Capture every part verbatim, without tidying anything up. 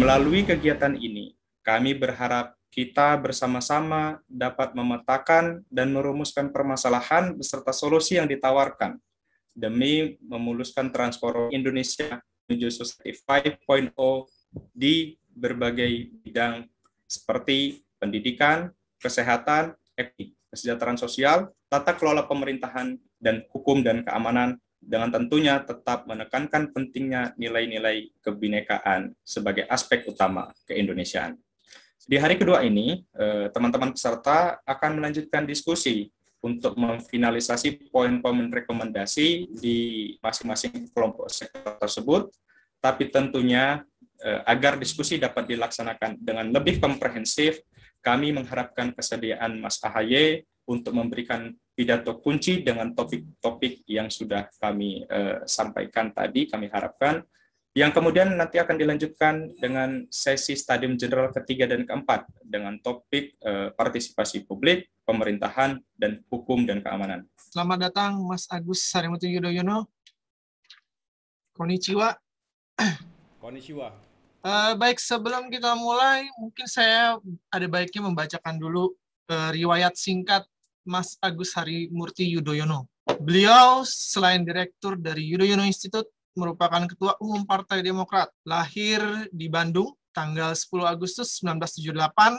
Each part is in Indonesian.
Melalui kegiatan ini, kami berharap kita bersama-sama dapat memetakan dan merumuskan permasalahan beserta solusi yang ditawarkan demi memuluskan transformasi Indonesia menuju Society lima titik nol di berbagai bidang seperti pendidikan, kesehatan, ekonomi, kesejahteraan sosial, tata kelola pemerintahan, dan hukum dan keamanan, dengan tentunya tetap menekankan pentingnya nilai-nilai kebinekaan sebagai aspek utama keindonesiaan. Di hari kedua ini, teman-teman peserta akan melanjutkan diskusi untuk memfinalisasi poin-poin rekomendasi di masing-masing kelompok sektor tersebut, tapi tentunya agar diskusi dapat dilaksanakan dengan lebih komprehensif, kami mengharapkan kesediaan Mas A H Y untuk memberikan pidato kunci dengan topik-topik yang sudah kami eh, sampaikan tadi, kami harapkan, yang kemudian nanti akan dilanjutkan dengan sesi stadium general ketiga dan keempat, dengan topik eh, partisipasi publik, pemerintahan, dan hukum dan keamanan. Selamat datang, Mas Agus Harimurti Yudhoyono. Konnichiwa. Konnichiwa. Uh, baik, sebelum kita mulai, mungkin saya ada baiknya membacakan dulu uh, riwayat singkat Mas Agus Harimurti Yudhoyono. Beliau selain direktur dari Yudhoyono Institute, merupakan Ketua Umum Partai Demokrat. Lahir di Bandung, tanggal sepuluh Agustus seribu sembilan ratus tujuh puluh delapan,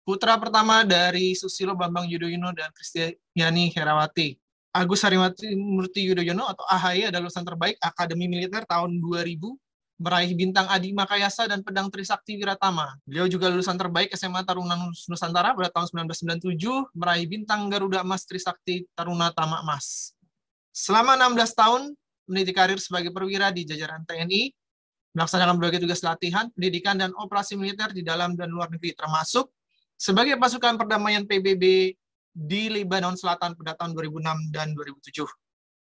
putra pertama dari Susilo Bambang Yudhoyono dan Kristiani Herawati. Agus Harimurti Yudhoyono atau A H Y adalah lulusan terbaik Akademi Militer tahun dua ribu, meraih bintang Adi Makayasa dan pedang Trisakti Wiratama. Beliau juga lulusan terbaik S M A Taruna Nusantara pada tahun seribu sembilan ratus sembilan puluh tujuh, meraih bintang Garuda Emas Trisakti Taruna Tama Emas. Selama enam belas tahun, meniti karir sebagai perwira di jajaran T N I, melaksanakan berbagai tugas latihan, pendidikan, dan operasi militer di dalam dan luar negeri, termasuk sebagai pasukan perdamaian P B B di Lebanon Selatan pada tahun dua ribu enam dan dua ribu tujuh.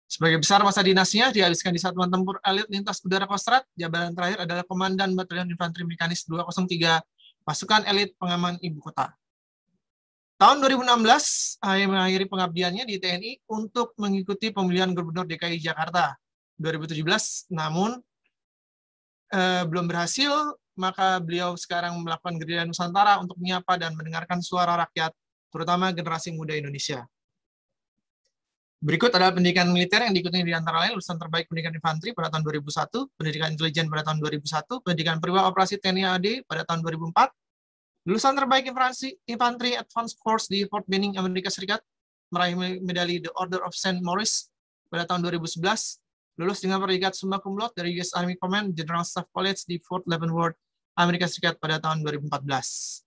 Sebagai besar masa dinasnya dihabiskan di Satuan Tempur Elit Lintas Udara Kostrat, jabatan terakhir adalah Komandan Batalion Infanteri Mekanis dua nol tiga, Pasukan Elit Pengaman Ibu Kota. Tahun dua ribu enam belas, A H Y mengakhiri pengabdiannya di T N I untuk mengikuti pemilihan Gubernur D K I Jakarta dua ribu tujuh belas, namun eh, belum berhasil, maka beliau sekarang melakukan gerilya Nusantara untuk menyapa dan mendengarkan suara rakyat, terutama generasi muda Indonesia. Berikut adalah pendidikan militer yang diikuti di antara lain lulusan terbaik pendidikan infanteri pada tahun dua ribu satu, pendidikan intelijen pada tahun dua ribu satu, pendidikan perwira operasi T N I A D pada tahun dua ribu empat, lulusan terbaik infanteri advanced course di Fort Benning, Amerika Serikat, meraih medali The Order of Saint Maurice pada tahun dua ribu sebelas, lulus dengan predikat summa cum laude dari U S Army Command General Staff College di Fort Leavenworth, Amerika Serikat pada tahun dua ribu empat belas.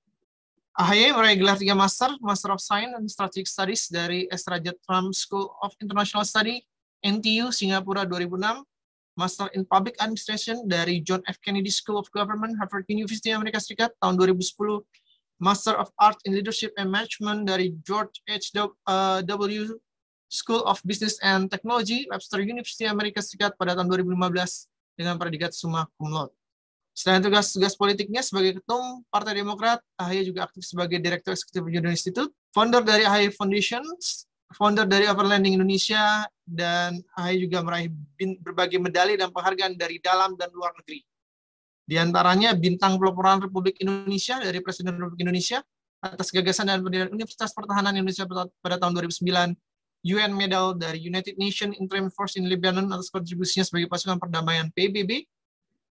A H Y meraih gelar tiga Master, Master of Science and Strategic Studies dari S. Rajaratnam School of International Studies, N T U, Singapura dua ribu enam, Master in Public Administration dari John F Kennedy School of Government, Harvard University, Amerika Serikat, tahun dua ribu sepuluh, Master of Art in Leadership and Management dari George H W School of Business and Technology, Webster University, Amerika Serikat, pada tahun dua ribu lima belas, dengan predikat summa cum laude. Selain tugas-tugas politiknya sebagai Ketum Partai Demokrat, A H Y juga aktif sebagai Direktur Eksekutif Yudhoyono Institute, founder dari A H Y Foundation, founder dari Overlanding Indonesia, dan A H Y juga meraih berbagai medali dan penghargaan dari dalam dan luar negeri. Di antaranya Bintang Peloporan Republik Indonesia dari Presiden Republik Indonesia atas gagasan dan pendirian Universitas Pertahanan Indonesia pada tahun dua ribu sembilan, U N Medal dari United Nations Interim Force in Lebanon atas kontribusinya sebagai pasukan perdamaian P B B,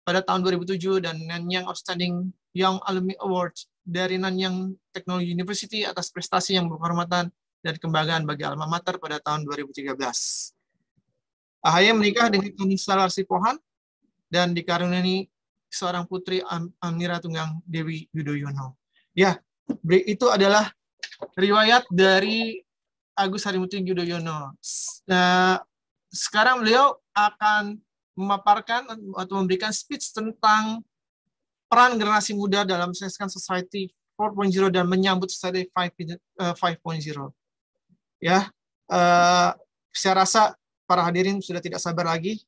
pada tahun dua ribu tujuh, dan Nanyang Outstanding Young Alumni Award dari Nanyang Technology University atas prestasi yang berkehormatan dan kebanggaan bagi alma mater pada tahun dua ribu tiga belas. A H Y menikah dengan Annisa Larasati Pohan dan dikaruniai seorang putri, Am Amira Tunggang Dewi Yudhoyono. Ya, itu adalah riwayat dari Agus Harimurti Yudhoyono. Nah, sekarang beliau akan memaparkan atau memberikan speech tentang peran generasi muda dalam menyelesaikan Society empat titik nol dan menyambut Society lima titik nol. Ya, eh, saya rasa para hadirin sudah tidak sabar lagi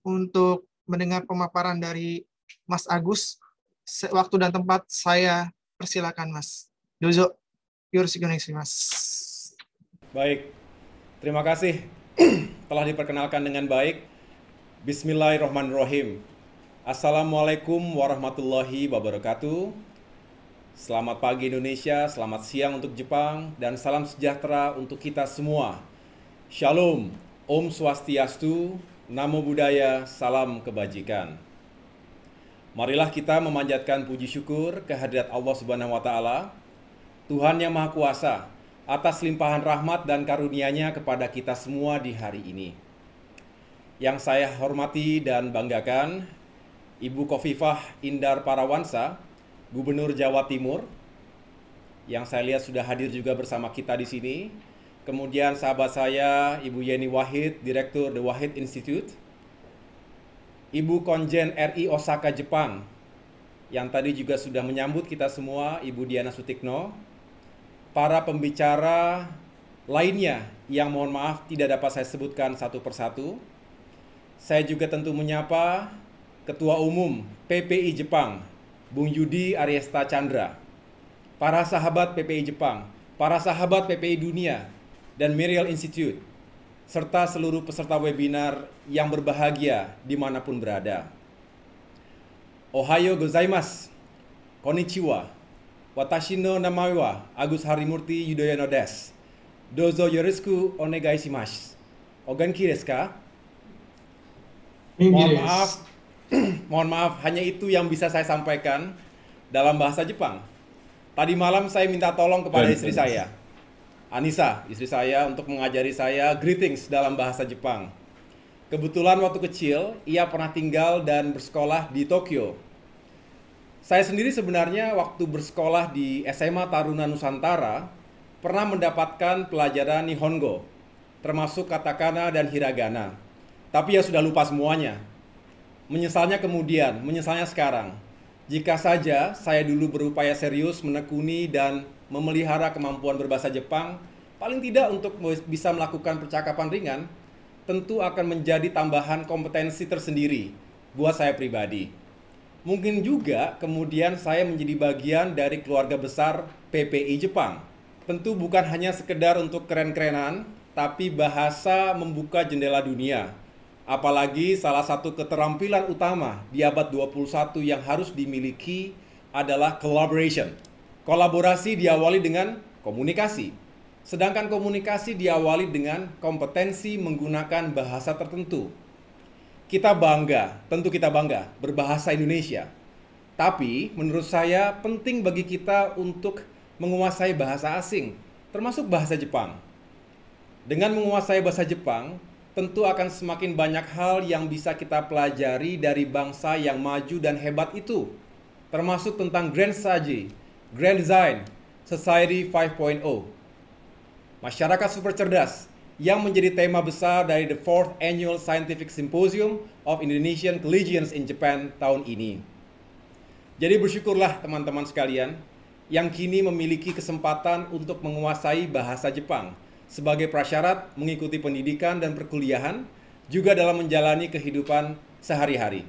untuk mendengar pemaparan dari Mas Agus. Waktu dan tempat saya persilakan, Mas. Dozo, your signature, Mas. Baik, terima kasih telah diperkenalkan dengan baik. Bismillahirrahmanirrahim. Assalamualaikum warahmatullahi wabarakatuh. Selamat pagi Indonesia, selamat siang untuk Jepang, dan salam sejahtera untuk kita semua. Shalom, Om Swastiastu, Namo Buddhaya, salam kebajikan. Marilah kita memanjatkan puji syukur kehadirat Allah Subhanahu wa taala, Tuhan yang Maha Kuasa, atas limpahan rahmat dan karunia-Nya kepada kita semua di hari ini. Yang saya hormati dan banggakan, Ibu Kofifah Indar Parawansa, Gubernur Jawa Timur, yang saya lihat sudah hadir juga bersama kita di sini. Kemudian sahabat saya, Ibu Yeni Wahid, Direktur The Wahid Institute. Ibu Konjen R I Osaka, Jepang, yang tadi juga sudah menyambut kita semua, Ibu Diana Sutikno. Para pembicara lainnya yang mohon maaf tidak dapat saya sebutkan satu persatu. Saya juga tentu menyapa Ketua Umum P P I Jepang, Bung Yudi Ariesta Chandra, para sahabat P P I Jepang, para sahabat P P I Dunia, dan Merial Institute, serta seluruh peserta webinar yang berbahagia dimanapun berada. Ohayo gozaimasu, konnichiwa, watashi no namae wa Agus Harimurti Yudhoyono desu, dozo yorishiku onegai shimasu, o genki desu ka? Mohon maaf, Mohon maaf, hanya itu yang bisa saya sampaikan dalam bahasa Jepang. Tadi malam saya minta tolong kepada istri saya, Annisa, istri saya, untuk mengajari saya greetings dalam bahasa Jepang. Kebetulan waktu kecil, ia pernah tinggal dan bersekolah di Tokyo. Saya sendiri sebenarnya waktu bersekolah di S M A Taruna Nusantara, pernah mendapatkan pelajaran Nihongo, termasuk katakana dan hiragana. Tapi ya sudah lupa semuanya. Menyesalnya kemudian, menyesalnya sekarang. Jika saja saya dulu berupaya serius menekuni dan memelihara kemampuan berbahasa Jepang, paling tidak untuk bisa melakukan percakapan ringan, tentu akan menjadi tambahan kompetensi tersendiri buat saya pribadi. Mungkin juga kemudian saya menjadi bagian dari keluarga besar P P I Jepang. Tentu bukan hanya sekedar untuk keren-kerenan, tapi bahasa membuka jendela dunia. Apalagi salah satu keterampilan utama di abad dua puluh satu yang harus dimiliki adalah collaboration. Kolaborasi diawali dengan komunikasi. Sedangkan komunikasi diawali dengan kompetensi menggunakan bahasa tertentu. Kita bangga, tentu kita bangga berbahasa Indonesia. Tapi menurut saya penting bagi kita untuk menguasai bahasa asing, termasuk bahasa Jepang. Dengan menguasai bahasa Jepang, tentu akan semakin banyak hal yang bisa kita pelajari dari bangsa yang maju dan hebat itu, termasuk tentang Grand Strategy, Grand Design, Society lima titik nol. Masyarakat super cerdas yang menjadi tema besar dari The Fourth Annual Scientific Symposium of Indonesian Collegians in Japan tahun ini. Jadi bersyukurlah teman-teman sekalian yang kini memiliki kesempatan untuk menguasai bahasa Jepang sebagai prasyarat mengikuti pendidikan dan perkuliahan, juga dalam menjalani kehidupan sehari-hari.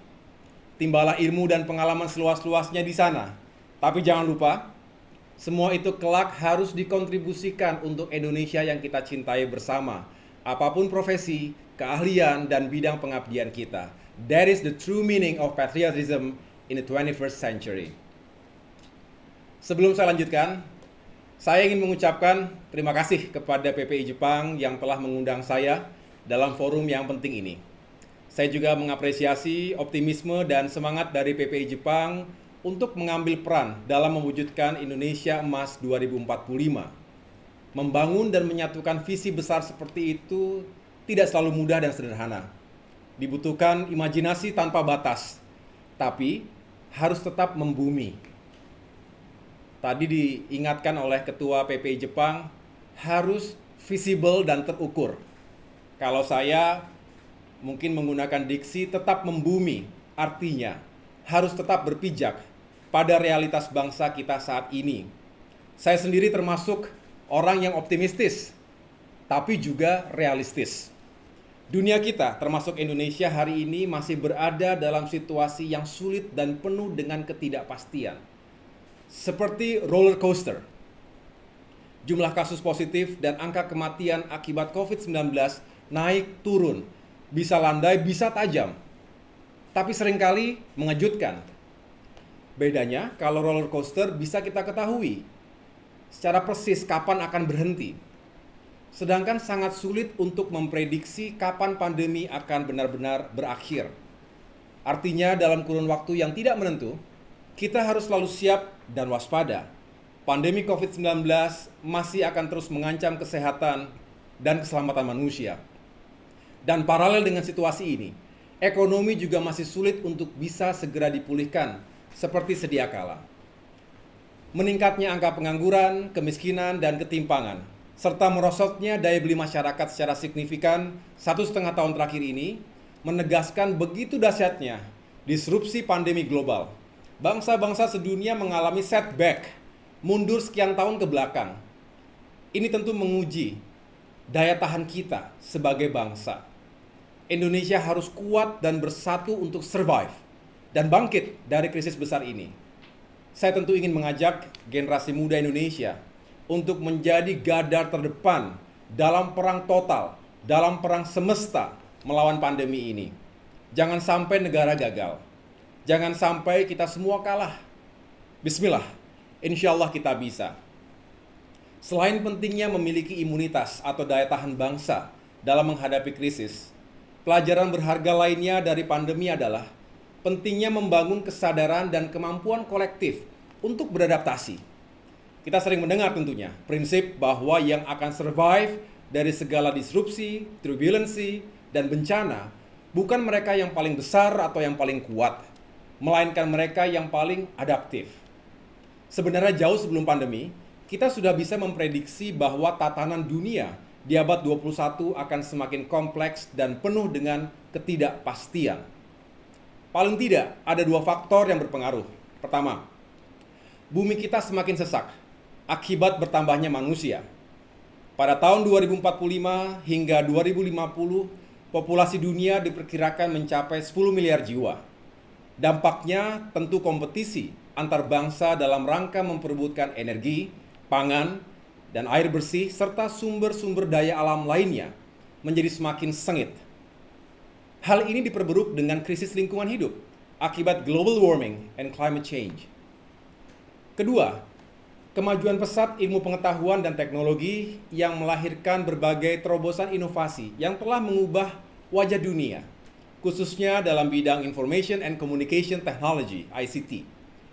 Timbalah ilmu dan pengalaman seluas-luasnya di sana. Tapi jangan lupa, semua itu kelak harus dikontribusikan untuk Indonesia yang kita cintai bersama, apapun profesi, keahlian, dan bidang pengabdian kita. That is the true meaning of patriotism in the twenty-first century. Sebelum saya lanjutkan, saya ingin mengucapkan terima kasih kepada P P I Jepang yang telah mengundang saya dalam forum yang penting ini. Saya juga mengapresiasi optimisme dan semangat dari P P I Jepang untuk mengambil peran dalam mewujudkan Indonesia Emas dua ribu empat puluh lima. Membangun dan menyatukan visi besar seperti itu tidak selalu mudah dan sederhana. Dibutuhkan imajinasi tanpa batas, tapi harus tetap membumi. Tadi diingatkan oleh Ketua P P I Jepang, harus visible dan terukur. Kalau saya mungkin menggunakan diksi tetap membumi, artinya harus tetap berpijak pada realitas bangsa kita saat ini. Saya sendiri termasuk orang yang optimistis, tapi juga realistis. Dunia kita, termasuk Indonesia hari ini, masih berada dalam situasi yang sulit dan penuh dengan ketidakpastian. Seperti roller coaster. Jumlah kasus positif dan angka kematian akibat COVID sembilan belas naik turun, bisa landai, bisa tajam. tapi seringkali mengejutkan. Bedanya, kalau roller coaster bisa kita ketahui secara persis kapan akan berhenti. Sedangkan sangat sulit untuk memprediksi kapan pandemi akan benar-benar berakhir. Artinya dalam kurun waktu yang tidak menentu, kita harus selalu siap dan waspada. Pandemi covid sembilan belas masih akan terus mengancam kesehatan dan keselamatan manusia. Dan paralel dengan situasi ini, ekonomi juga masih sulit untuk bisa segera dipulihkan seperti sedia kala. Meningkatnya angka pengangguran, kemiskinan, dan ketimpangan, serta merosotnya daya beli masyarakat secara signifikan satu setengah tahun terakhir ini, menegaskan begitu dahsyatnya disrupsi pandemi global. Bangsa-bangsa sedunia mengalami setback, mundur sekian tahun ke belakang. Ini tentu menguji daya tahan kita sebagai bangsa. Indonesia harus kuat dan bersatu untuk survive dan bangkit dari krisis besar ini. Saya tentu ingin mengajak generasi muda Indonesia untuk menjadi garda terdepan dalam perang total, dalam perang semesta melawan pandemi ini. Jangan sampai negara gagal. Jangan sampai kita semua kalah. Bismillah, insya Allah kita bisa. Selain pentingnya memiliki imunitas atau daya tahan bangsa dalam menghadapi krisis, pelajaran berharga lainnya dari pandemi adalah pentingnya membangun kesadaran dan kemampuan kolektif untuk beradaptasi. Kita sering mendengar tentunya prinsip bahwa yang akan survive dari segala disrupsi, turbulensi, dan bencana bukan mereka yang paling besar atau yang paling kuat, melainkan mereka yang paling adaptif. Sebenarnya jauh sebelum pandemi, kita sudah bisa memprediksi bahwa tatanan dunia di abad dua puluh satu akan semakin kompleks dan penuh dengan ketidakpastian. Paling tidak, ada dua faktor yang berpengaruh. Pertama, bumi kita semakin sesak akibat bertambahnya manusia. Pada tahun dua ribu empat puluh lima hingga dua ribu lima puluh, populasi dunia diperkirakan mencapai sepuluh miliar jiwa. Dampaknya tentu kompetisi antar bangsa dalam rangka memperebutkan energi, pangan, dan air bersih, serta sumber-sumber daya alam lainnya menjadi semakin sengit. Hal ini diperburuk dengan krisis lingkungan hidup akibat global warming and climate change. Kedua, kemajuan pesat ilmu pengetahuan dan teknologi yang melahirkan berbagai terobosan inovasi yang telah mengubah wajah dunia, khususnya dalam bidang Information and Communication Technology, I C T,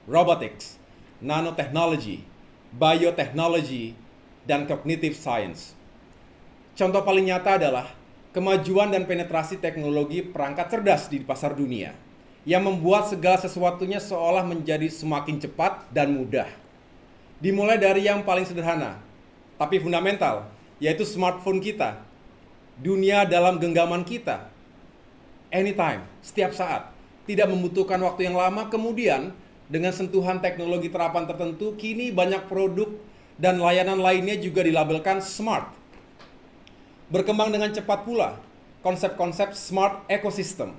Robotics, Nanotechnology, Biotechnology, dan Cognitive Science. Contoh paling nyata adalah kemajuan dan penetrasi teknologi perangkat cerdas di pasar dunia yang membuat segala sesuatunya seolah menjadi semakin cepat dan mudah. Dimulai dari yang paling sederhana, tapi fundamental, yaitu smartphone kita. Dunia dalam genggaman kita. Anytime, setiap saat, tidak membutuhkan waktu yang lama. Kemudian, dengan sentuhan teknologi terapan tertentu, kini banyak produk dan layanan lainnya juga dilabelkan smart. Berkembang dengan cepat pula konsep-konsep smart ecosystem,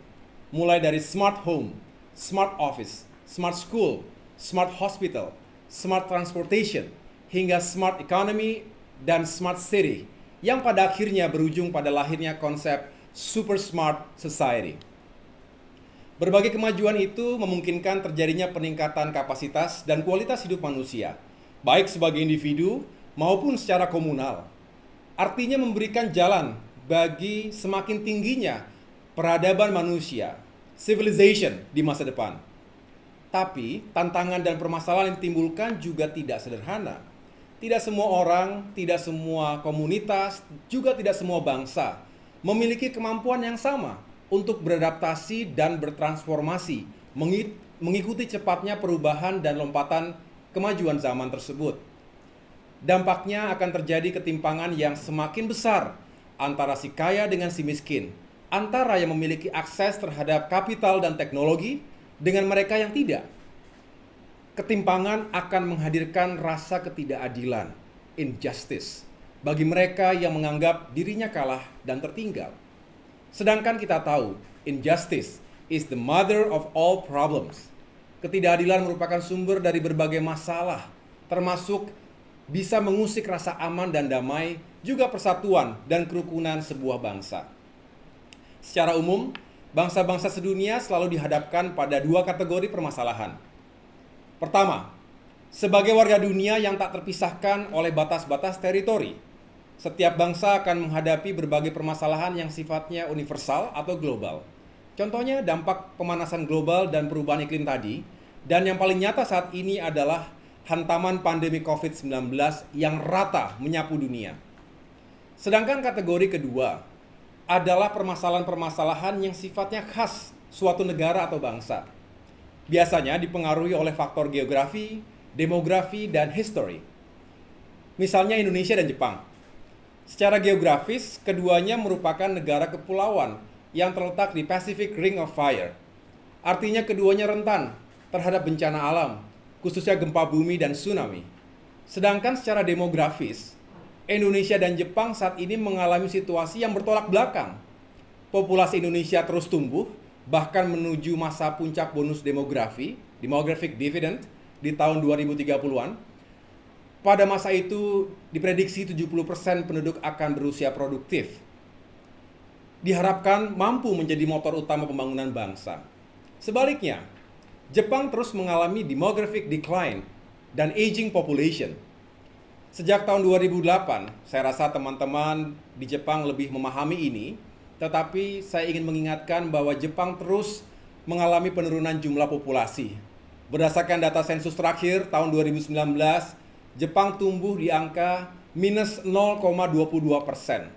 mulai dari smart home, smart office, smart school, smart hospital, smart transportation, hingga smart economy dan smart city, yang pada akhirnya berujung pada lahirnya konsep super smart society. Berbagai kemajuan itu memungkinkan terjadinya peningkatan kapasitas dan kualitas hidup manusia, baik sebagai individu maupun secara komunal. Artinya memberikan jalan bagi semakin tingginya peradaban manusia, civilization di masa depan. Tapi tantangan dan permasalahan yang ditimbulkan juga tidak sederhana. Tidak semua orang, tidak semua komunitas, juga tidak semua bangsa memiliki kemampuan yang sama untuk beradaptasi dan bertransformasi, mengikuti cepatnya perubahan dan lompatan kemajuan zaman tersebut. Dampaknya akan terjadi ketimpangan yang semakin besar antara si kaya dengan si miskin, antara yang memiliki akses terhadap kapital dan teknologi dengan mereka yang tidak. Ketimpangan akan menghadirkan rasa ketidakadilan, injustice, bagi mereka yang menganggap dirinya kalah dan tertinggal. Sedangkan kita tahu, injustice is the mother of all problems. Ketidakadilan merupakan sumber dari berbagai masalah, termasuk bisa mengusik rasa aman dan damai, juga persatuan dan kerukunan sebuah bangsa. Secara umum, bangsa-bangsa sedunia selalu dihadapkan pada dua kategori permasalahan. Pertama, sebagai warga dunia yang tak terpisahkan oleh batas-batas teritori, setiap bangsa akan menghadapi berbagai permasalahan yang sifatnya universal atau global. Contohnya dampak pemanasan global dan perubahan iklim tadi, dan yang paling nyata saat ini adalah hantaman pandemi covid sembilan belas yang rata menyapu dunia. Sedangkan kategori kedua adalah permasalahan-permasalahan yang sifatnya khas suatu negara atau bangsa. Biasanya dipengaruhi oleh faktor geografi, demografi, dan history. Misalnya Indonesia dan Jepang. Secara geografis, keduanya merupakan negara kepulauan yang terletak di Pacific Ring of Fire. Artinya keduanya rentan terhadap bencana alam, khususnya gempa bumi dan tsunami. Sedangkan secara demografis, Indonesia dan Jepang saat ini mengalami situasi yang bertolak belakang. Populasi Indonesia terus tumbuh, bahkan menuju masa puncak bonus demografi, demographic dividend, di tahun dua ribu tiga puluhan. Pada masa itu, diprediksi tujuh puluh persen penduduk akan berusia produktif. Diharapkan mampu menjadi motor utama pembangunan bangsa. Sebaliknya, Jepang terus mengalami demographic decline dan aging population. Sejak tahun dua ribu delapan, saya rasa teman-teman di Jepang lebih memahami ini, tetapi saya ingin mengingatkan bahwa Jepang terus mengalami penurunan jumlah populasi. Berdasarkan data sensus terakhir tahun dua ribu sembilan belas, Jepang tumbuh di angka minus nol koma dua dua persen.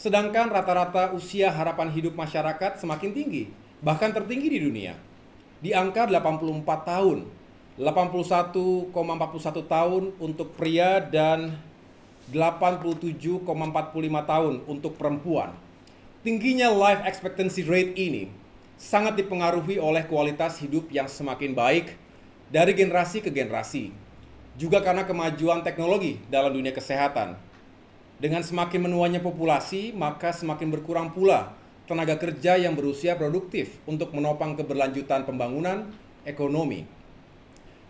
Sedangkan rata-rata usia harapan hidup masyarakat semakin tinggi, bahkan tertinggi di dunia. Di angka delapan puluh empat tahun. delapan puluh satu koma empat satu tahun untuk pria dan delapan puluh tujuh koma empat lima tahun untuk perempuan. Tingginya life expectancy rate ini sangat dipengaruhi oleh kualitas hidup yang semakin baik dari generasi ke generasi. Juga karena kemajuan teknologi dalam dunia kesehatan. Dengan semakin menuanya populasi, maka semakin berkurang pula tenaga kerja yang berusia produktif untuk menopang keberlanjutan pembangunan ekonomi.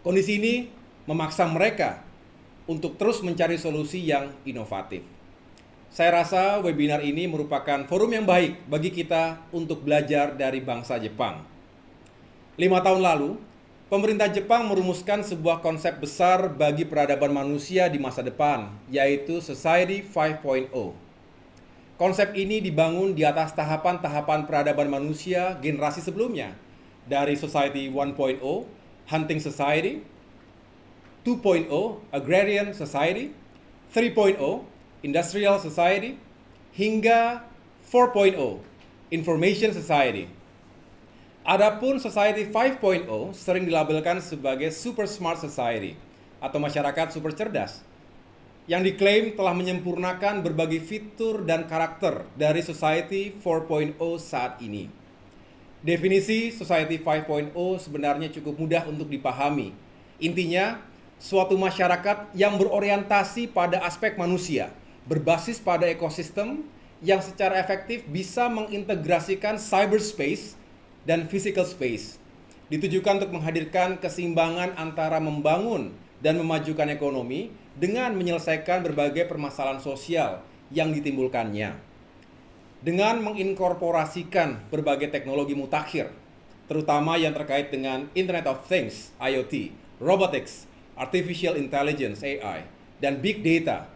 Kondisi ini memaksa mereka untuk terus mencari solusi yang inovatif. Saya rasa webinar ini merupakan forum yang baik bagi kita untuk belajar dari bangsa Jepang. Lima tahun lalu, pemerintah Jepang merumuskan sebuah konsep besar bagi peradaban manusia di masa depan, yaitu Society lima titik nol. Konsep ini dibangun di atas tahapan-tahapan peradaban manusia generasi sebelumnya, dari Society satu titik nol, Hunting Society, dua titik nol, Agrarian Society, tiga titik nol, Industrial Society, hingga empat titik nol, Information Society. Adapun Society lima titik nol sering dilabelkan sebagai Super Smart Society atau masyarakat super cerdas, yang diklaim telah menyempurnakan berbagai fitur dan karakter dari Society empat titik nol saat ini. Definisi Society lima titik nol sebenarnya cukup mudah untuk dipahami. Intinya, suatu masyarakat yang berorientasi pada aspek manusia, berbasis pada ekosistem yang secara efektif bisa mengintegrasikan cyberspace dan physical space. Ditujukan untuk menghadirkan keseimbangan antara membangun dan memajukan ekonomi dengan menyelesaikan berbagai permasalahan sosial yang ditimbulkannya. Dengan menginkorporasikan berbagai teknologi mutakhir, terutama yang terkait dengan Internet of Things, I O T, Robotics, Artificial Intelligence, A I, dan Big Data,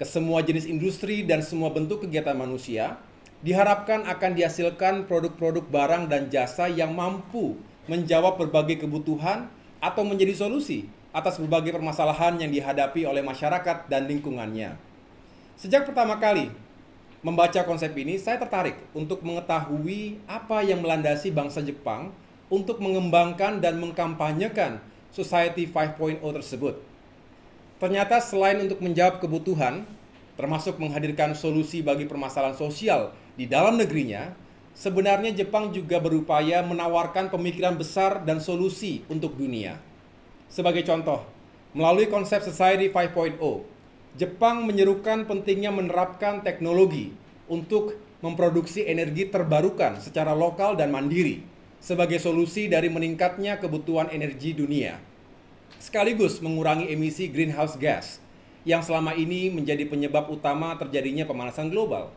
ke semua jenis industri dan semua bentuk kegiatan manusia, diharapkan akan dihasilkan produk-produk barang dan jasa yang mampu menjawab berbagai kebutuhan atau menjadi solusi atas berbagai permasalahan yang dihadapi oleh masyarakat dan lingkungannya. Sejak pertama kali membaca konsep ini, saya tertarik untuk mengetahui apa yang melandasi bangsa Jepang untuk mengembangkan dan mengkampanyekan Society lima titik nol tersebut. Ternyata selain untuk menjawab kebutuhan, termasuk menghadirkan solusi bagi permasalahan sosial di dalam negerinya, sebenarnya Jepang juga berupaya menawarkan pemikiran besar dan solusi untuk dunia. Sebagai contoh, melalui konsep Society lima titik nol, Jepang menyerukan pentingnya menerapkan teknologi untuk memproduksi energi terbarukan secara lokal dan mandiri sebagai solusi dari meningkatnya kebutuhan energi dunia, sekaligus mengurangi emisi greenhouse gas yang selama ini menjadi penyebab utama terjadinya pemanasan global.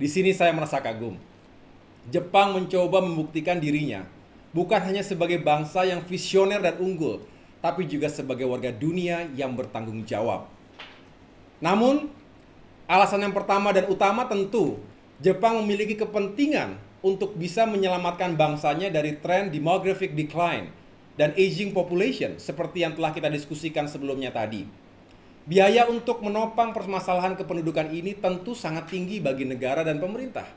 Di sini saya merasa kagum. Jepang mencoba membuktikan dirinya bukan hanya sebagai bangsa yang visioner dan unggul, tapi juga sebagai warga dunia yang bertanggung jawab. Namun, alasan yang pertama dan utama tentu Jepang memiliki kepentingan untuk bisa menyelamatkan bangsanya dari tren demographic decline dan aging population seperti yang telah kita diskusikan sebelumnya tadi. Biaya untuk menopang permasalahan kependudukan ini tentu sangat tinggi bagi negara dan pemerintah.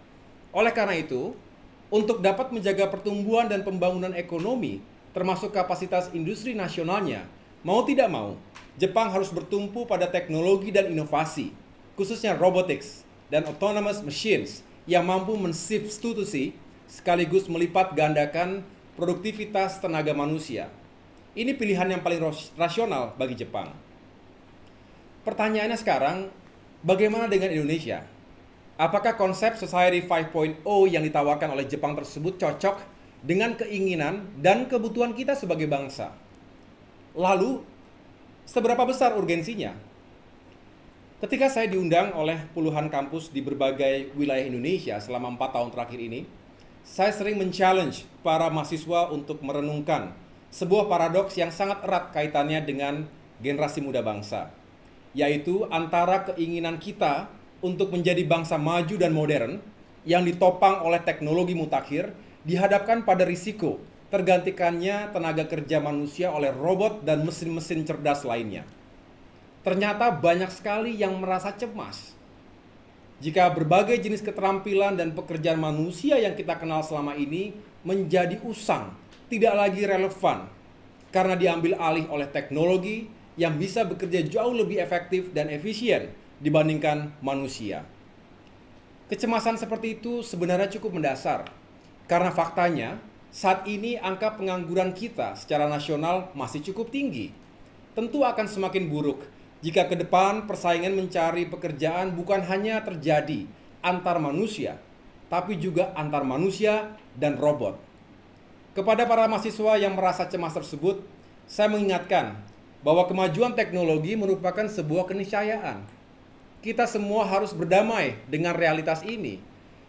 Oleh karena itu, untuk dapat menjaga pertumbuhan dan pembangunan ekonomi, termasuk kapasitas industri nasionalnya, mau tidak mau, Jepang harus bertumpu pada teknologi dan inovasi, khususnya robotics dan autonomous machines yang mampu mensubstitusi sekaligus melipat gandakan produktivitas tenaga manusia. Ini pilihan yang paling rasional bagi Jepang. Pertanyaannya sekarang, bagaimana dengan Indonesia? Apakah konsep Society lima titik nol yang ditawarkan oleh Jepang tersebut cocok dengan keinginan dan kebutuhan kita sebagai bangsa? Lalu, seberapa besar urgensinya? Ketika saya diundang oleh puluhan kampus di berbagai wilayah Indonesia selama empat tahun terakhir ini, saya sering men-challenge para mahasiswa untuk merenungkan sebuah paradoks yang sangat erat kaitannya dengan generasi muda bangsa, yaitu antara keinginan kita untuk menjadi bangsa maju dan modern yang ditopang oleh teknologi mutakhir dihadapkan pada risiko tergantikannya tenaga kerja manusia oleh robot dan mesin-mesin cerdas lainnya. Ternyata banyak sekali yang merasa cemas jika berbagai jenis keterampilan dan pekerjaan manusia yang kita kenal selama ini menjadi usang, tidak lagi relevan karena diambil alih oleh teknologi yang bisa bekerja jauh lebih efektif dan efisien dibandingkan manusia. Kecemasan seperti itu sebenarnya cukup mendasar, karena faktanya saat ini angka pengangguran kita secara nasional masih cukup tinggi. Tentu akan semakin buruk jika ke depan persaingan mencari pekerjaan bukan hanya terjadi antar manusia, tapi juga antar manusia dan robot. Kepada para mahasiswa yang merasa cemas tersebut, saya mengingatkan bahwa kemajuan teknologi merupakan sebuah keniscayaan. Kita semua harus berdamai dengan realitas ini.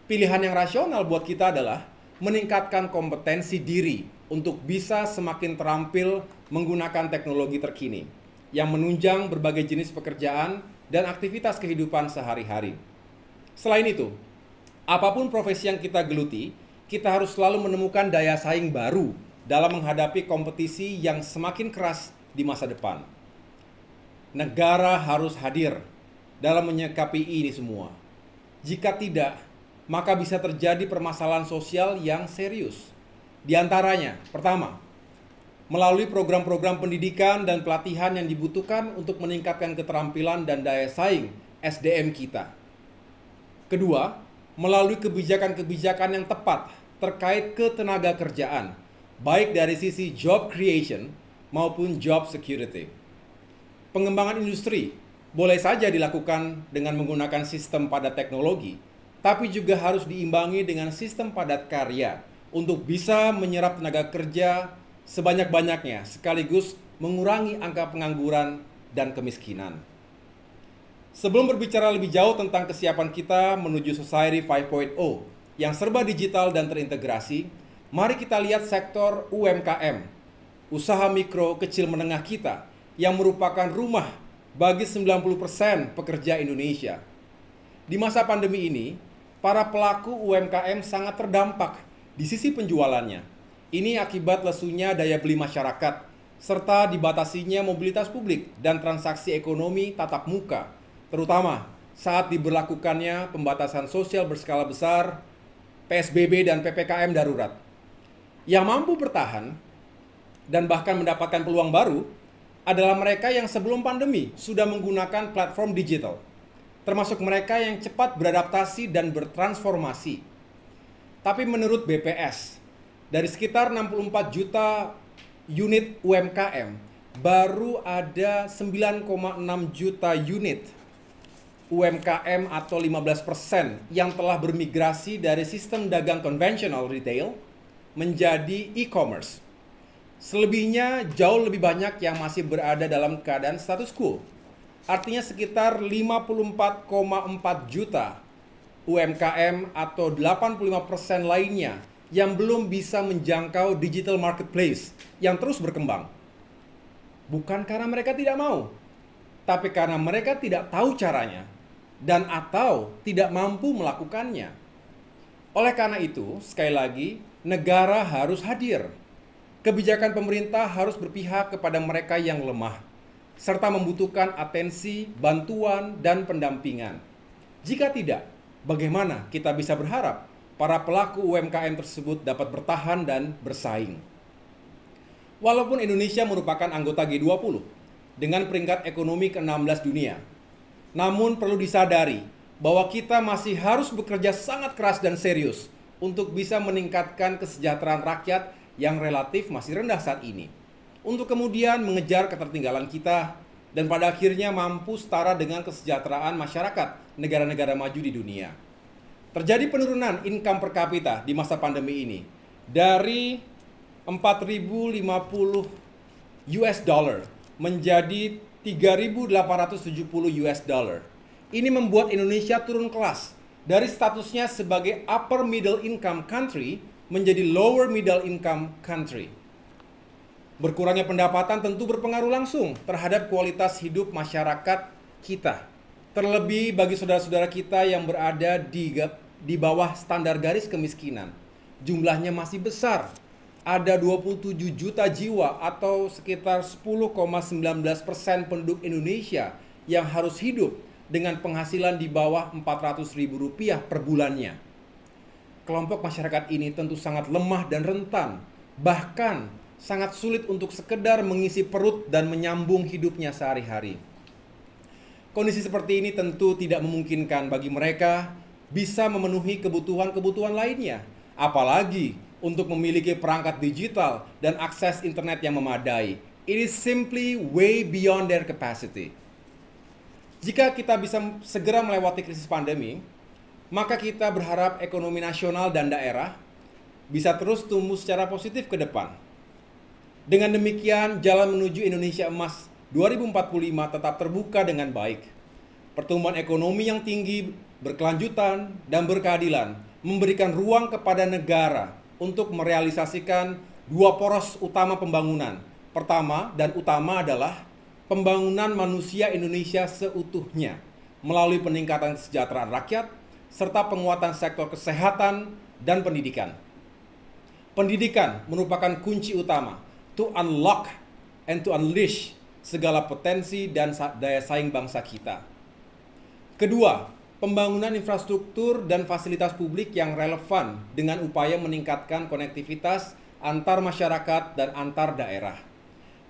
Pilihan yang rasional buat kita adalah meningkatkan kompetensi diri untuk bisa semakin terampil menggunakan teknologi terkini yang menunjang berbagai jenis pekerjaan dan aktivitas kehidupan sehari-hari. Selain itu, apapun profesi yang kita geluti, kita harus selalu menemukan daya saing baru dalam menghadapi kompetisi yang semakin keras di masa depan. Negara harus hadir dalam menyikapi ini semua. Jika tidak, maka bisa terjadi permasalahan sosial yang serius. Di antaranya, pertama, melalui program-program pendidikan dan pelatihan yang dibutuhkan untuk meningkatkan keterampilan dan daya saing S D M kita. Kedua, melalui kebijakan-kebijakan yang tepat terkait ketenaga kerjaan, baik dari sisi job creation maupun job security. Pengembangan industri boleh saja dilakukan dengan menggunakan sistem padat teknologi, tapi juga harus diimbangi dengan sistem padat karya untuk bisa menyerap tenaga kerja sebanyak-banyaknya, sekaligus mengurangi angka pengangguran dan kemiskinan. Sebelum berbicara lebih jauh tentang kesiapan kita menuju Society lima titik nol yang serba digital dan terintegrasi, mari kita lihat sektor U M K M, usaha mikro kecil menengah kita, yang merupakan rumah bagi sembilan puluh persen pekerja Indonesia. Di masa pandemi ini, para pelaku U M K M sangat terdampak di sisi penjualannya. Ini akibat lesunya daya beli masyarakat, serta dibatasinya mobilitas publik dan transaksi ekonomi tatap muka, terutama saat diberlakukannya pembatasan sosial berskala besar, P S B B dan P P K M darurat. Yang mampu bertahan dan bahkan mendapatkan peluang baru adalah mereka yang sebelum pandemi sudah menggunakan platform digital, termasuk mereka yang cepat beradaptasi dan bertransformasi. Tapi menurut B P S, dari sekitar enam puluh empat juta unit U M K M, baru ada sembilan koma enam juta unit U M K M atau lima belas persen yang telah bermigrasi dari sistem dagang konvensional retail menjadi e-commerce. Selebihnya jauh lebih banyak yang masih berada dalam keadaan status quo. Artinya sekitar lima puluh empat koma empat juta U M K M atau delapan puluh lima persen lainnya yang belum bisa menjangkau digital marketplace yang terus berkembang. Bukan karena mereka tidak mau, tapi karena mereka tidak tahu caranya dan atau tidak mampu melakukannya. Oleh karena itu, sekali lagi, negara harus hadir. Kebijakan pemerintah harus berpihak kepada mereka yang lemah, serta membutuhkan atensi, bantuan, dan pendampingan. Jika tidak, bagaimana kita bisa berharap para pelaku U M K M tersebut dapat bertahan dan bersaing? Walaupun Indonesia merupakan anggota G dua puluh dengan peringkat ekonomi ke enam belas dunia, namun perlu disadari bahwa kita masih harus bekerja sangat keras dan serius untuk bisa meningkatkan kesejahteraan rakyat yang relatif masih rendah saat ini, untuk kemudian mengejar ketertinggalan kita dan pada akhirnya mampu setara dengan kesejahteraan masyarakat negara-negara maju di dunia. Terjadi penurunan income per kapita di masa pandemi ini dari empat ribu lima puluh US dollar menjadi tiga ribu delapan ratus tujuh puluh US dollar. Ini membuat Indonesia turun kelas dari statusnya sebagai upper middle income country menjadi lower middle income country. Berkurangnya pendapatan tentu berpengaruh langsung terhadap kualitas hidup masyarakat kita. Terlebih bagi saudara-saudara kita yang berada di, di bawah standar garis kemiskinan. Jumlahnya masih besar. Ada dua puluh tujuh juta jiwa atau sekitar sepuluh koma sembilan belas persen penduduk Indonesia yang harus hidup dengan penghasilan di bawah empat ratus ribu rupiah per bulannya. Kelompok masyarakat ini tentu sangat lemah dan rentan, bahkan sangat sulit untuk sekedar mengisi perut dan menyambung hidupnya sehari-hari. Kondisi seperti ini tentu tidak memungkinkan bagi mereka bisa memenuhi kebutuhan-kebutuhan lainnya, apalagi untuk memiliki perangkat digital dan akses internet yang memadai. It is simply way beyond their capacity. Jika kita bisa segera melewati krisis pandemi, maka kita berharap ekonomi nasional dan daerah bisa terus tumbuh secara positif ke depan. Dengan demikian, jalan menuju Indonesia Emas dua ribu empat puluh lima tetap terbuka dengan baik. Pertumbuhan ekonomi yang tinggi, berkelanjutan, dan berkeadilan memberikan ruang kepada negara untuk merealisasikan dua poros utama pembangunan. Pertama dan utama adalah pembangunan manusia Indonesia seutuhnya melalui peningkatan kesejahteraan rakyat serta penguatan sektor kesehatan dan pendidikan. Pendidikan merupakan kunci utama to unlock and to unleash segala potensi dan daya saing bangsa kita. Kedua, pembangunan infrastruktur dan fasilitas publik yang relevan dengan upaya meningkatkan konektivitas antar masyarakat dan antar daerah.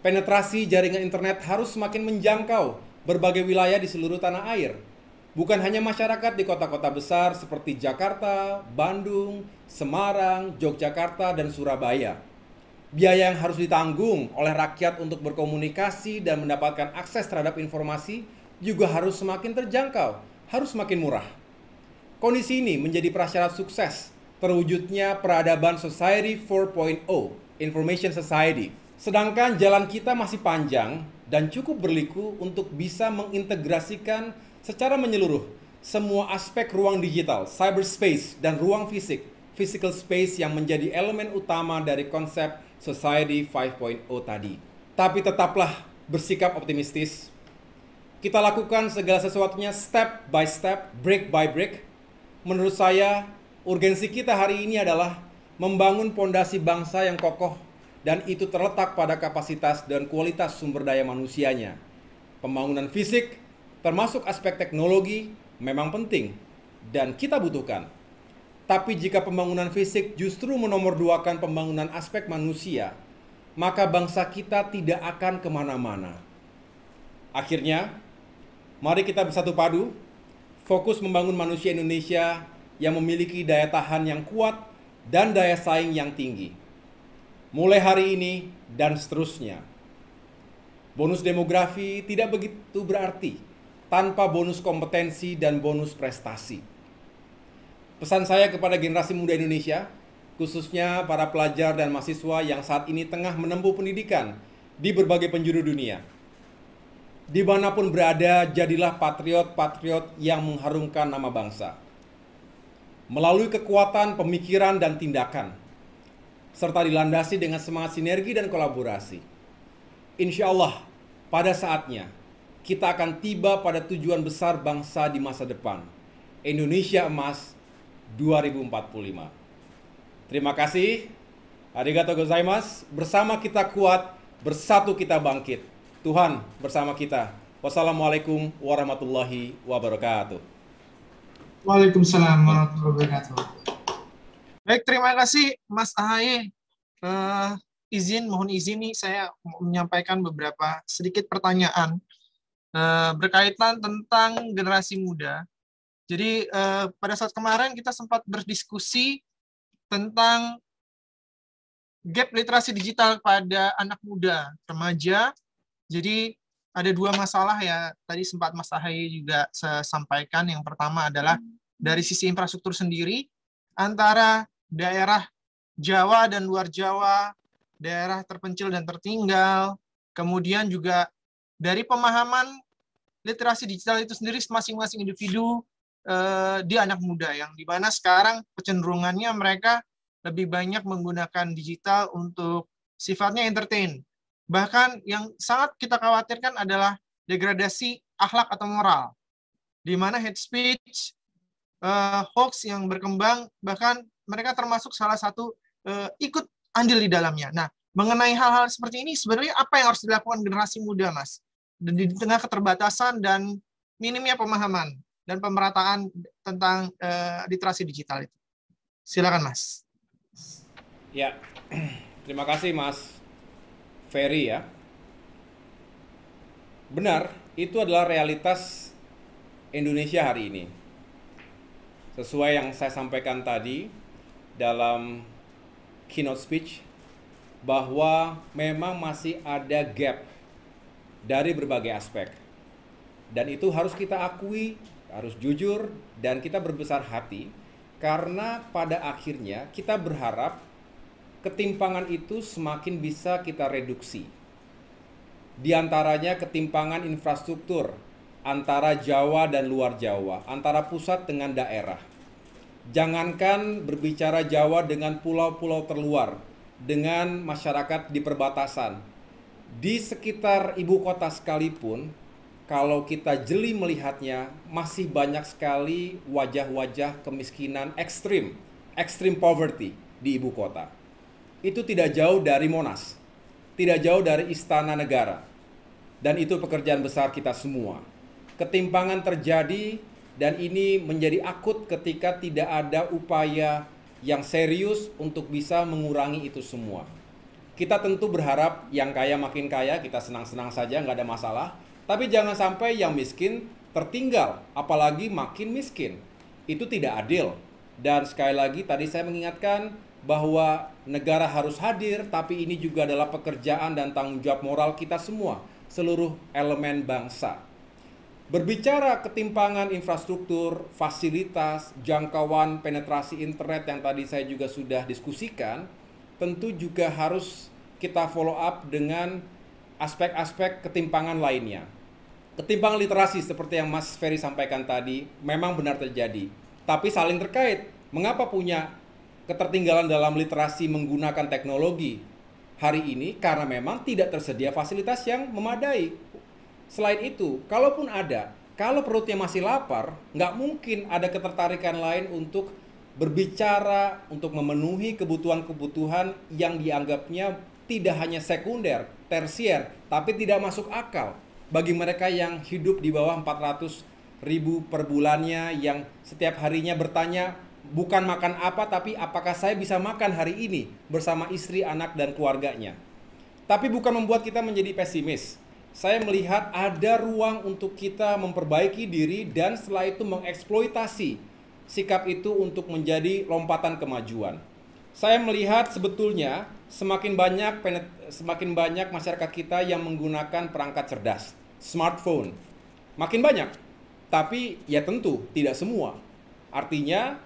Penetrasi jaringan internet harus semakin menjangkau berbagai wilayah di seluruh tanah air. Bukan hanya masyarakat di kota-kota besar seperti Jakarta, Bandung, Semarang, Yogyakarta, dan Surabaya. Biaya yang harus ditanggung oleh rakyat untuk berkomunikasi dan mendapatkan akses terhadap informasi juga harus semakin terjangkau, harus makin murah. Kondisi ini menjadi prasyarat sukses terwujudnya peradaban Society empat titik nol, Information Society. Sedangkan jalan kita masih panjang dan cukup berliku untuk bisa mengintegrasikan secara menyeluruh semua aspek ruang digital, cyberspace, dan ruang fisik, physical space yang menjadi elemen utama dari konsep Society lima titik nol tadi. Tapi tetaplah bersikap optimistis. Kita lakukan segala sesuatunya step by step, break by break. Menurut saya, urgensi kita hari ini adalah membangun pondasi bangsa yang kokoh dan itu terletak pada kapasitas dan kualitas sumber daya manusianya. Pembangunan fisik, termasuk aspek teknologi, memang penting dan kita butuhkan. Tapi jika pembangunan fisik justru menomorduakan pembangunan aspek manusia, maka bangsa kita tidak akan kemana-mana. Akhirnya, mari kita bersatu padu, fokus membangun manusia Indonesia yang memiliki daya tahan yang kuat dan daya saing yang tinggi. Mulai hari ini dan seterusnya. Bonus demografi tidak begitu berarti tanpa bonus kompetensi dan bonus prestasi. Pesan saya kepada generasi muda Indonesia, khususnya para pelajar dan mahasiswa yang saat ini tengah menempuh pendidikan di berbagai penjuru dunia. Dimanapun berada, jadilah patriot-patriot yang mengharumkan nama bangsa. melalui kekuatan pemikiran dan tindakan, serta dilandasi dengan semangat sinergi dan kolaborasi. Insya Allah, pada saatnya, kita akan tiba pada tujuan besar bangsa di masa depan, Indonesia Emas dua ribu empat puluh lima. Terima kasih. Arigatou gozaimasu. Bersama kita kuat, bersatu kita bangkit. Tuhan bersama kita. Wassalamualaikum warahmatullahi wabarakatuh. Waalaikumsalam warahmatullahi wabarakatuh. Baik, terima kasih Mas Ahaye. Uh, izin, mohon izin nih, saya menyampaikan beberapa sedikit pertanyaan uh, berkaitan tentang generasi muda. Jadi uh, pada saat kemarin kita sempat berdiskusi tentang gap literasi digital pada anak muda, remaja. Jadi ada dua masalah ya, tadi sempat Mas Ahaye juga saya sampaikan. Yang pertama adalah dari sisi infrastruktur sendiri, antara daerah Jawa dan luar Jawa, daerah terpencil dan tertinggal, kemudian juga dari pemahaman literasi digital itu sendiri masing-masing individu eh, di anak muda, yang dimana sekarang kecenderungannya mereka lebih banyak menggunakan digital untuk sifatnya entertain. Bahkan yang sangat kita khawatirkan adalah degradasi akhlak atau moral, di mana hate speech, uh, hoax yang berkembang, bahkan mereka termasuk salah satu uh, ikut andil di dalamnya. Nah, mengenai hal-hal seperti ini, sebenarnya apa yang harus dilakukan generasi muda, Mas? Dan di tengah keterbatasan dan minimnya pemahaman dan pemerataan tentang uh, literasi digital itu. Silakan, Mas. Ya, terima kasih, Mas Ferry ya. Benar, itu adalah realitas Indonesia hari ini. Sesuai yang saya sampaikan tadi dalam keynote speech, bahwa memang masih ada gap dari berbagai aspek. Dan itu harus kita akui, harus jujur, dan kita berbesar hati, karena pada akhirnya kita berharap ketimpangan itu semakin bisa kita reduksi. Di antaranya ketimpangan infrastruktur antara Jawa dan luar Jawa, antara pusat dengan daerah. Jangankan berbicara Jawa dengan pulau-pulau terluar, dengan masyarakat di perbatasan. Di sekitar ibu kota sekalipun, kalau kita jeli melihatnya, masih banyak sekali wajah-wajah kemiskinan ekstrim, extreme poverty di ibu kota. Itu tidak jauh dari Monas, tidak jauh dari Istana Negara. Dan itu pekerjaan besar kita semua. Ketimpangan terjadi dan ini menjadi akut ketika tidak ada upaya yang serius untuk bisa mengurangi itu semua. Kita tentu berharap yang kaya makin kaya, kita senang-senang saja, nggak ada masalah. Tapi jangan sampai yang miskin tertinggal, apalagi makin miskin. Itu tidak adil. Dan sekali lagi tadi saya mengingatkan bahwa negara harus hadir, tapi ini juga adalah pekerjaan dan tanggung jawab moral kita semua, seluruh elemen bangsa. Berbicara ketimpangan infrastruktur, fasilitas, jangkauan, penetrasi internet yang tadi saya juga sudah diskusikan, tentu juga harus kita follow up dengan aspek-aspek ketimpangan lainnya. Ketimpangan literasi seperti yang Mas Ferry sampaikan tadi memang benar terjadi, tapi saling terkait. Mengapa punya ketertinggalan dalam literasi menggunakan teknologi hari ini? Karena memang tidak tersedia fasilitas yang memadai. Selain itu, kalaupun ada, kalau perutnya masih lapar, nggak mungkin ada ketertarikan lain untuk berbicara, untuk memenuhi kebutuhan-kebutuhan yang dianggapnya tidak hanya sekunder, tersier, tapi tidak masuk akal bagi mereka yang hidup di bawah empat ratus ribu per bulannya, yang setiap harinya bertanya, bukan makan apa, tapi apakah saya bisa makan hari ini bersama istri, anak, dan keluarganya. Tapi bukan membuat kita menjadi pesimis. Saya melihat ada ruang untuk kita memperbaiki diri dan setelah itu mengeksploitasi sikap itu untuk menjadi lompatan kemajuan. Saya melihat sebetulnya semakin banyak, semakin banyak masyarakat kita yang menggunakan perangkat cerdas, smartphone. Makin banyak, tapi ya tentu tidak semua. Artinya,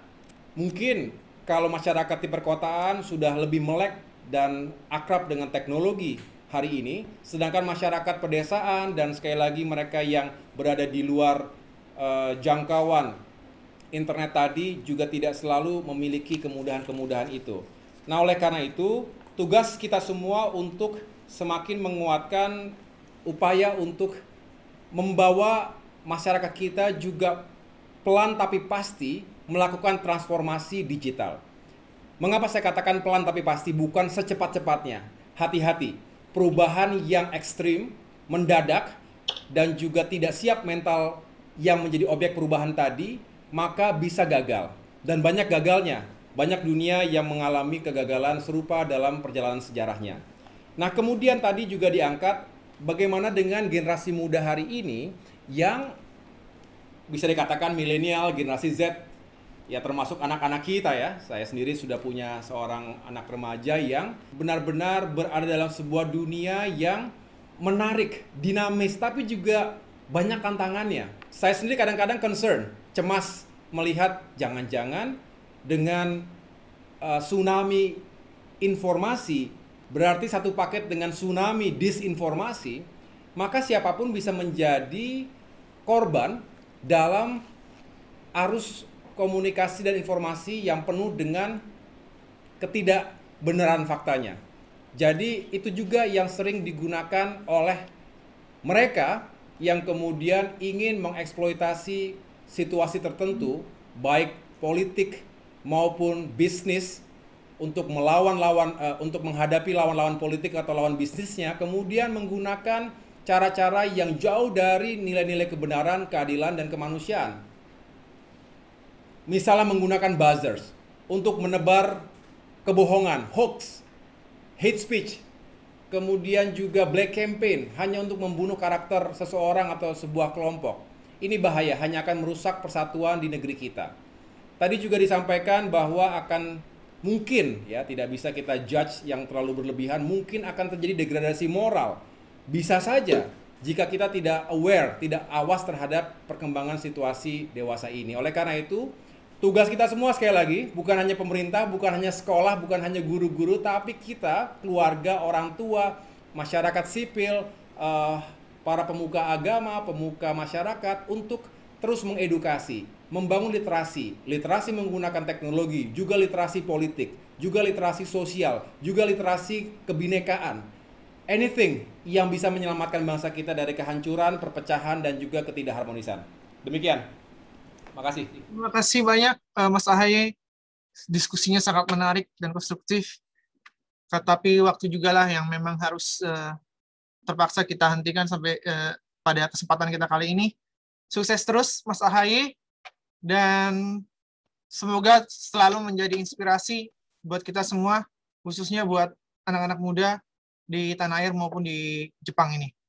mungkin kalau masyarakat di perkotaan sudah lebih melek dan akrab dengan teknologi hari ini, sedangkan masyarakat pedesaan dan sekali lagi mereka yang berada di luar e, jangkauan internet tadi juga tidak selalu memiliki kemudahan-kemudahan itu. Nah, oleh karena itu, tugas kita semua untuk semakin menguatkan upaya untuk membawa masyarakat kita juga pelan tapi pasti melakukan transformasi digital. Mengapa saya katakan pelan tapi pasti, bukan secepat-cepatnya? Hati-hati, perubahan yang ekstrim, mendadak, dan juga tidak siap mental yang menjadi objek perubahan tadi, maka bisa gagal. Dan banyak gagalnya, banyak dunia yang mengalami kegagalan serupa dalam perjalanan sejarahnya. Nah, kemudian tadi juga diangkat, bagaimana dengan generasi muda hari ini yang bisa dikatakan milenial, generasi Z, ya termasuk anak-anak kita ya. Saya sendiri sudah punya seorang anak remaja yang benar-benar berada dalam sebuah dunia yang menarik, dinamis, tapi juga banyak tantangannya. Saya sendiri kadang-kadang concern, cemas melihat jangan-jangan dengan uh, tsunami informasi, berarti satu paket dengan tsunami disinformasi, maka siapapun bisa menjadi korban dalam arus komunikasi dan informasi yang penuh dengan ketidakbenaran faktanya. Jadi itu juga yang sering digunakan oleh mereka yang kemudian ingin mengeksploitasi situasi tertentu, baik politik maupun bisnis, untuk melawan-lawan, uh, untuk menghadapi lawan-lawan politik atau lawan bisnisnya, kemudian menggunakan cara-cara yang jauh dari nilai-nilai kebenaran, keadilan, dan kemanusiaan. Misalnya menggunakan buzzers untuk menebar kebohongan, hoax, hate speech, kemudian juga black campaign hanya untuk membunuh karakter seseorang atau sebuah kelompok. Ini bahaya, hanya akan merusak persatuan di negeri kita. Tadi juga disampaikan bahwa akan mungkin, ya tidak bisa kita judge yang terlalu berlebihan, mungkin akan terjadi degradasi moral. Bisa saja jika kita tidak aware, tidak awas terhadap perkembangan situasi dewasa ini. Oleh karena itu, tugas kita semua sekali lagi, bukan hanya pemerintah, bukan hanya sekolah, bukan hanya guru-guru, tapi kita, keluarga, orang tua, masyarakat sipil, uh, para pemuka agama, pemuka masyarakat, untuk terus mengedukasi, membangun literasi, literasi menggunakan teknologi, juga literasi politik, juga literasi sosial, juga literasi kebinekaan. Anything yang bisa menyelamatkan bangsa kita dari kehancuran, perpecahan, dan juga ketidakharmonisan. Demikian. Makasih. Terima kasih banyak, Mas Ahaye. Diskusinya sangat menarik dan konstruktif. Tapi waktu juga lah yang memang harus uh, terpaksa kita hentikan sampai uh, pada kesempatan kita kali ini. Sukses terus, Mas Ahaye, dan semoga selalu menjadi inspirasi buat kita semua, khususnya buat anak-anak muda di tanah air maupun di Jepang ini.